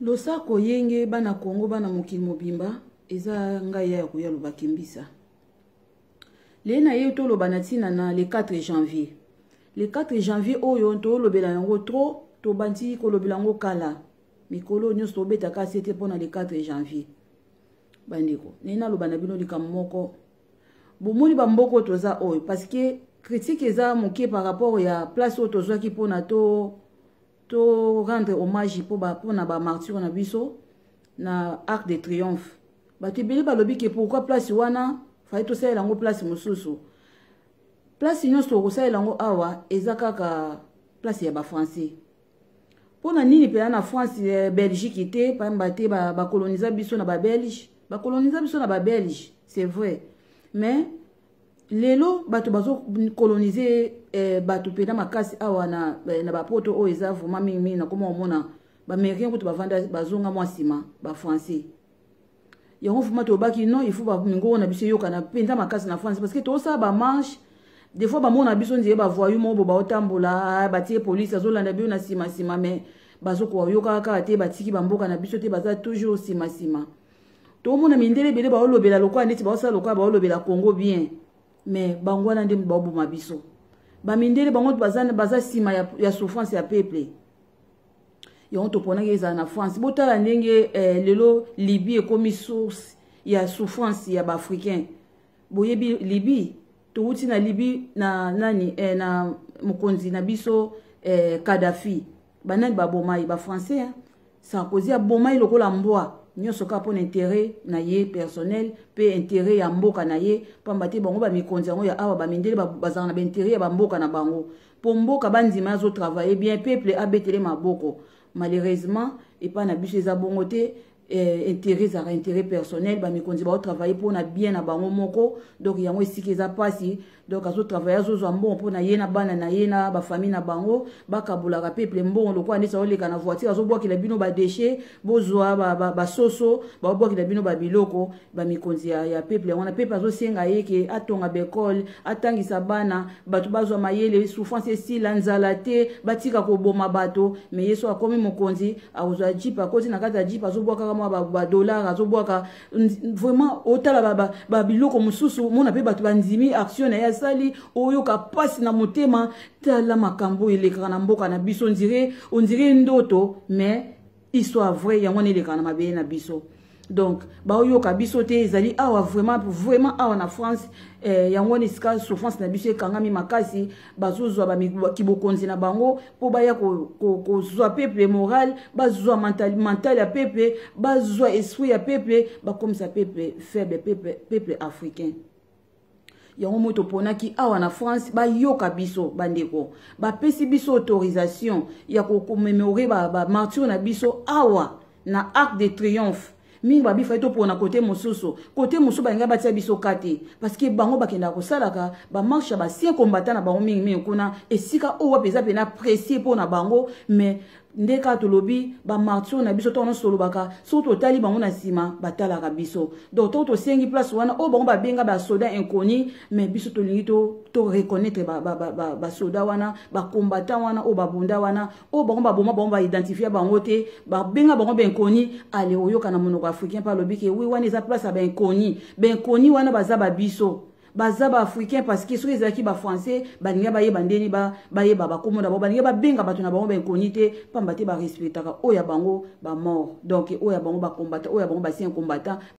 Losako yenge bana Kongo bana mokili mobimba eza ngai ya koya lobakimbisa. Lena yeto lo banatina na le 4 janvier. Le 4 janvier oyo to lo belango trop to banti ko lo belango kala. Mikolo nyo so beta ka c'était pendant le 4 janvier. Bandiko, nena lo banabino likamoko. Bomoni bamboko toza oyo parce que critique eza moké par rapport ya place oyo toza ki pona to rendre hommage pour na ba martyr na biso na Arc de Triomphe. Ba tebeli ba lobi ke pourquoi place wana faille to sala ngo place mosusu. Place nyo so ko sala ngo awa ezaka ka place ya ba français. Pona nini pe na France Belgique ité pamba te ba coloniser biso na ba belge. Ba coloniser biso na ba belge, c'est vrai. Mais lelo bato bazo coloniser bato pena makasi awa na ba poto o eza vraiment mingi na komo mona ba américain ko to bavanda bazonga mwa sima ba français yango vraiment to baki non il faut ba mingo na biso yo kana penda makasi na France parce que to sa ba marche des fois ba mona biso ndie ba voyou mo bo ba otambola ba tie police azolanda bio na sima sima mais bazo ko yo kaka te ba tiki ba mboka na biso te baza toujours sima sima to mona mindele bele ba olobela lokwa nditi ba sa lokwa ba olobela Congo bien. Mais bangwana ndem bobo mabiso ba mindele bangoto bazana baza sima ya souffrance ya peuple yon to pona ngeza na France botala ndenge lelo Libye comme source ya souffrance ya ba africain boyebi Libye to uti na Libye na nani na mokonzi na biso Kadhafi banani babomai ba français hein ça cause ya bomai lokola mboa nyoso ka pon intérêt na ye personnel pe intérêt ya mboka na ye pambate bango ba mikonzi ngo ya awa ba mindele ba bazana ba intérêt ya ba mboka na bango po mboka bandima zo travailler bien peuple abetele maboko malheureusement et pas na biso za bongo te intérêt za intérêt personnel ba mikonzi ba travailler pour na bien na bango moko donc yango esiki za pasi donc azo travailler zo zo mbon po na ye na bana na ye na ba famille na bango ba kabula ka peuple mbon lokwa ndisa oleka na voiture azo boki la bino ba déchet bozwa ba soso ba boki la bino ba biloko ba mikonzi ya peuple wana peuple azo senga yeke atonga bekole atangisa bana batu bazwa mayele souffrance esti la nzala te batika ko boma bato mais yeso akomi mokonzi azo jipa kozi na kata jipa azo boka ba dollar azo boka vraiment otala ba biloko mususu mona pe batu bandimi action na sali oyo ka passe na motema tala makambo ile kana mboka na biso on dirait ndoto mais histoire vraie yango ne le kana mabele na biso donc ba oyo ka biso te ezali awa vraiment awa na France yango ne ska souffrance na biso kangami makasi bazozwa ba kibokonzi na bango po ba ya ko zwa peuple moral bazwa mental ya peuple bazwa esprit ya peuple ba comme ça peuple faible peuple africain yango moto pona ki awa na France ba yoka biso bandeko ba pesi biso autorisation ya ko commémorer ba martyr na biso awa na Arc de Triomphe mingi ba bifa to pona côté mosusu ba nga batia biso kate parce que bango bakenda ko salaka ba marche ba anciens combattants na bango mingi kuna esika owa pesa pena pressé pona bango mais ndeka to lobi ba martyr na biso to no solo baka so to tali bango na sima batala ka biso donc to sengi place wana o bango ba benga ba soda inconnu mais biso to lingi to reconnaître ba soda wana ba combattant wana o ba bunda wana o bango ba boma bango ba identifier bango te ba benga bango ba inconnu ale oyoka na monoko africain pa lobi ke oui wana eza place ba inconnu wana baza ba biso baza ba africain parce que soki ezaki ba français baninga ba yeba ndeni ba yeba ba komoda ba baninga ba benga bato na bango ba inconité pamba te ba respectaka oya bango ba mort donc oya bango ba combattant oya bango ba ancien combattant